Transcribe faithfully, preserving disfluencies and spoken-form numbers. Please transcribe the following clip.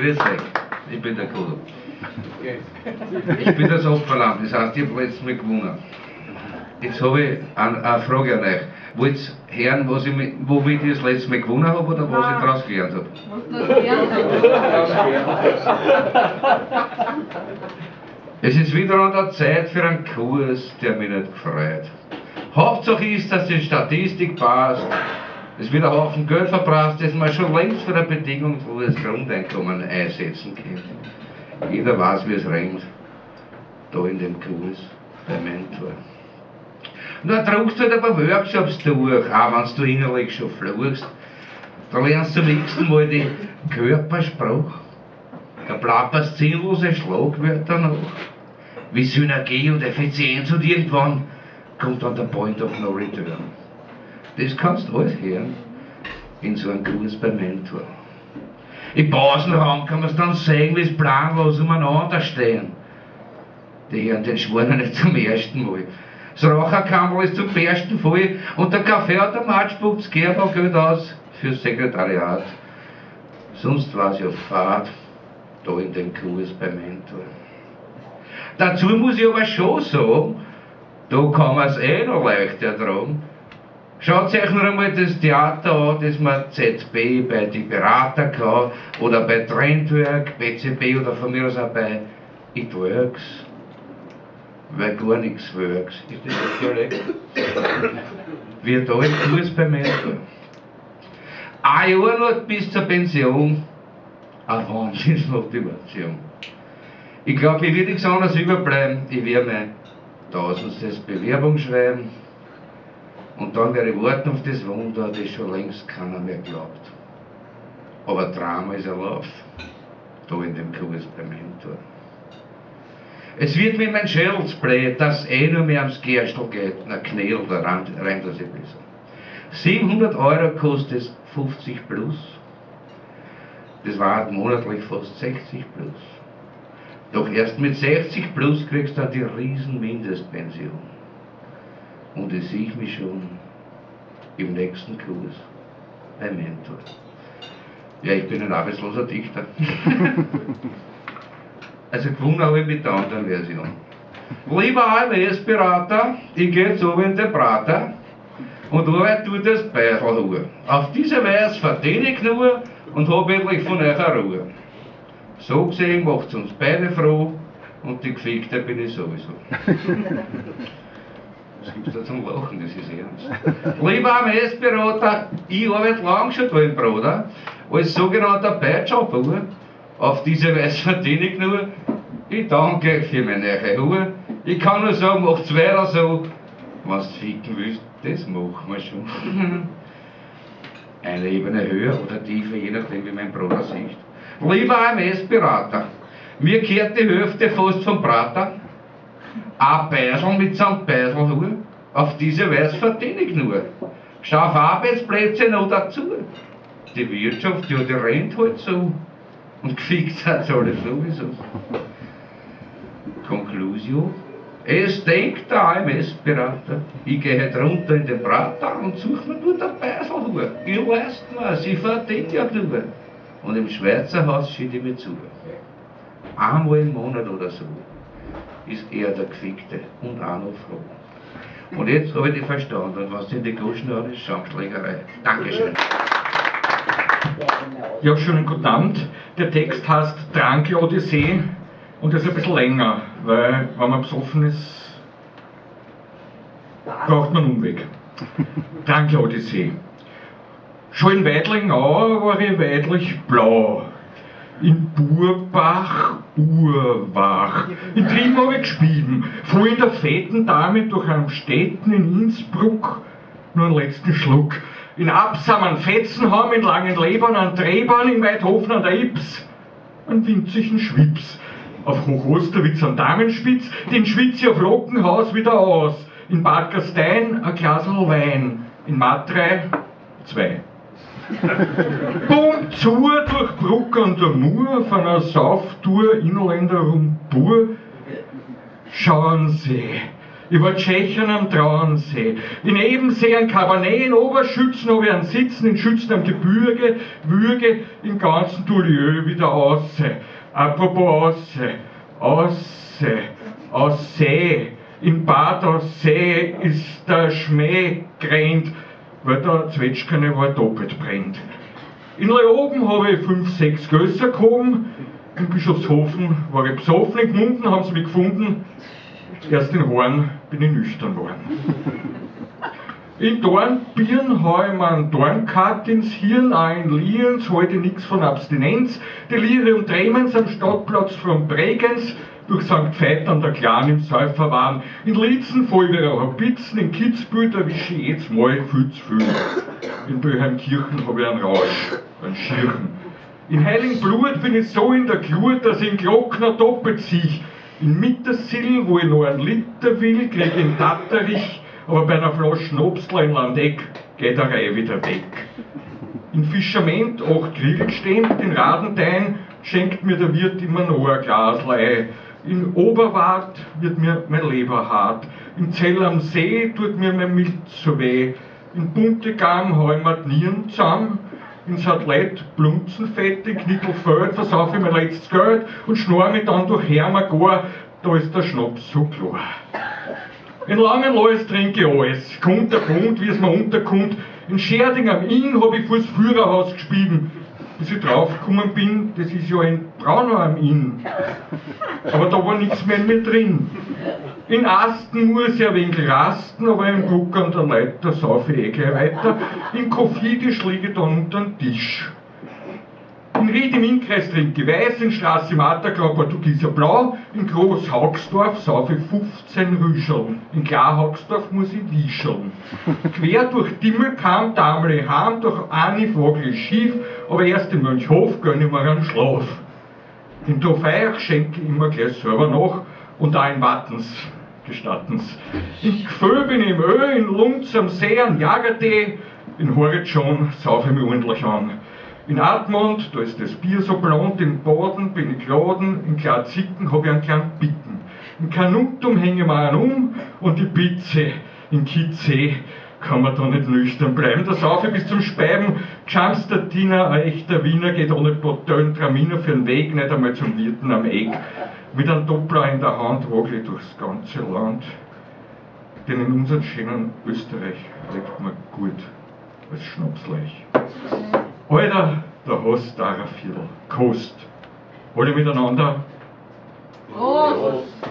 Grüß euch, ich bin der KoDo. Ich bin das Opferland, das heißt, ich habe jetzt mal gewonnen. Jetzt habe ich eine, eine Frage an euch. Wollt ihr hören, was ich, womit ich das letzte Mal gewonnen habe oder was ich daraus gelernt habe? Es ist wieder an der Zeit für einen Kurs, der mich nicht gefreut. Hauptsache ist, dass die Statistik passt. Es wird ein Haufen Geld verbracht, das man schon längst für eine Bedingung, wo das Grundeinkommen einsetzen kann. Jeder weiß, wie es rennt. Da in dem Kurs, bei Mentor. Und dann druckst du halt ein paar Workshops durch, auch wenn du innerlich schon fluchst. Da lernst du am nächsten Mal die Körpersprache. Da plapperst sinnlose Schlagwörter nach. Wie Synergie und Effizienz und irgendwann kommt dann der Point of No Return. Das kannst du alles hören in so einem Kurs beim Mentor. Im Pausenraum kann man es dann sehen, wie es planlos umeinander stehen. Die hören den Schwanen nicht zum ersten Mal. Das Raucherkammerl ist zum ersten voll und der Kaffeeautomat spuckt das Gerbergeld aus fürs Sekretariat. Sonst war es ja Fahrt da in dem Kurs beim Mentor. Dazu muss ich aber schon sagen, da kann man es eh noch leicht ertragen. Schaut euch nur einmal das Theater an, das man Z B bei die Prater kann, oder bei Trendwerk, B C B oder von mir aus auch bei It Works, weil gar nichts works. Ist das ein Dialekt? Wie da im Kurs beim Mentor. Ein Jahr noch bis zur Pension, eine Wahnsinnsmotivation. Ich glaube, ich werde nichts anderes überbleiben, ich werde mein tausendstes Bewerbung schreiben. Und dann werde ich warten auf das Wunder, das schon längst keiner mehr glaubt. Aber Drama ist erlaubt, da in dem Kurs beim Mentor. Es wird mir mein Scherz bläht, dass eh nur mehr am Gerstl geht, na Knäl, da reimt er sich besser. siebenhundert Euro kostet es fünfzig plus, das waren monatlich fast sechzig plus. Doch erst mit sechzig plus kriegst du dann die riesen Mindestpension. Und das sehe ich mich schon im nächsten Kurs beim Mentor. Ja, ich bin ein arbeitsloser Dichter. Also gewonnen habe ich mit der anderen Version. Lieber A M S-Berater, ich gehe jetzt oben in den Prater und arbeite durch das Beiselhuhr. Auf diese Weise verdiene ich nur und habe endlich von euch eine Ruhe. So gesehen macht es uns beide froh und die Gefickte bin ich sowieso. Das gibt es da zum Lachen, das ist ernst. Lieber A M S-Berater, ich arbeite lang schon da im Prater, als sogenannter Beijob-Uhr. Auf diese Weise verdiene ich nur. Ich danke euch für meine neue Ruhe. Ich kann nur sagen, macht's weiter so. Wenn du ficken willst, das machen wir schon. Eine Ebene höher oder tiefer, je nachdem wie mein Bruder sieht. Lieber A M S-Berater, mir kehrt die Hälfte fast vom Prater. Ein Beisel mit seinem Beiselhuhr, auf diese Weise verdiene ich nur. Schaff Arbeitsplätze noch dazu. Die Wirtschaft, ja, die rennt halt so. Und gefickt hat es alles sowieso. Conclusio. Es denkt der A M S-Berater, ich gehe halt runter in den Prater und suche mir nur den Beiselhuhr. Ich leist mir, sie verdient ja nur. Und im Schweizer Haus schied ich mir zu. Einmal im Monat oder so. Ist er der Gefickte und auch noch froh. Und jetzt habe ich dich verstanden, was du in die Goschen hast, ist Schaumschlägerei. Dankeschön. Ja, schönen guten Abend. Der Text heißt Trankl Odyssee und ist ein bisschen länger, weil, wenn man besoffen ist, braucht man einen Umweg. Trankl Odyssee. Schon in Weidlingau war ich weidlich blau. In Burbach, Urwach. In Trim habe ich gespielt. Fuhr in der fetten Dame durch Amstetten in Innsbruck. Nur einen letzten Schluck. In Absam an Fetzenheim, in Langenlebern an Trebern, in Weidhofen an der Ips. An winzigen Schwips. Auf Hochosterwitz an Damenspitz, den Schwitz auf Lockenhaus wieder aus. In Bad Gastein ein Glasl Wein. In Matrei zwei. Bumm zu durch Bruck an der Mur, von einer Sauftour Inländer um Bur. Schauen Sie, über Tschechien am Trauernsee, in Ebensee, in Cabernet, in Oberschützen, wo wir an Sitzen, in Schützen am Gebirge, Würge, im ganzen Toulieu wieder aussee. Apropos aussee, aussee, aussee, im Bad aussee ist der Schmäh grennt, weil der Zwetschkene war doppelt brennt. In Leoben habe ich fünf, sechs Gösser gehoben, in Bischofshofen war ich besoffen, in Gmunden haben sie mich gefunden, erst in Horn bin ich nüchtern worden. In Dornbirn habe ich mir einen Dornkat ins Hirn, auch in Lienz, heute nichts von Abstinenz, Delirium Tremens am Stadtplatz von Bregenz, durch Sankt Veit an der Klan im Säufer waren, in Litzen vollwehrer Hobitzen, in Kitzbüter wische ich jetzt mal viel zu viel. In Böheimkirchen habe ich einen Rausch, einen Schirchen. In Heiligenblut bin ich so in der Glut, dass ich in Glockner doppelt sich. In Mittersill, wo ich noch einen Liter will, kriege ich in Tatterich, aber bei einer Flasche Obstler in Landeck geht der Reihe wieder weg. In Fischerment, acht Grill gestemmt, in Radentein schenkt mir der Wirt immer noch ein Glaslei. In Oberwart wird mir mein Leber hart, in Zell am See tut mir mein Milz so weh, in Buntegam hau ich mir die Nieren zusammen, in Satellite Blunzenfett, in Knittelfeld versaufe ich mein letztes Geld und schnor mich dann durch Hermagor, da ist der Schnaps so klar. In Langenlois trinke ich alles, kommt der Grund, wie es mir unterkommt, in Scherding am Inn habe ich vor das Führerhaus gespieben, bis ich draufgekommen bin, das ist ja ein Brauner am Inn. Aber da war nichts mehr in mir drin. In Asten muss ich ein wenig rasten, aber im Druck an der Leiter saufe ich eh gleich weiter. In Kofidisch liege ich dann unter den Tisch. In Ried im Innkreis trinke ich Weiß, in Straße im Atterklau Portugieser Blau, in Groß Haugsdorf saufe ich fünfzehn Rüscheln, in Klar Haugsdorf muss ich wiescheln. Quer durch Dimmel kam Damle heim, durch eine Vogel schief, aber erst in Mönchhof gönne ich mir einen Schlaf. In Trofeiach schenke ich immer gleich selber nach und auch in Wattens, gestattens. In Gföhl bin ich im Öl, in Lunz am See, an Jagertee, in Horizont saufe ich mich ordentlich an. In Admont, da ist das Bier so blond, in Boden bin ich geladen, in Klarzicken habe ich einen kleinen Bitten. In Kanuntum hänge ich mir einen um und die Pizze in Kitze kann man da nicht nüchtern bleiben. Da saufe ich bis zum Speiben, Schamstatiner, ein echter Wiener, geht ohne Botön, Traminer für den Weg, nicht einmal zum Wirten am Eck. Mit einem Doppler in der Hand wagle ich durchs ganze Land. Denn in unserem schönen Österreich lebt man gut als Schnapsleich. Alter, der hast da ein Viertel. Kost. Alle miteinander. Prost!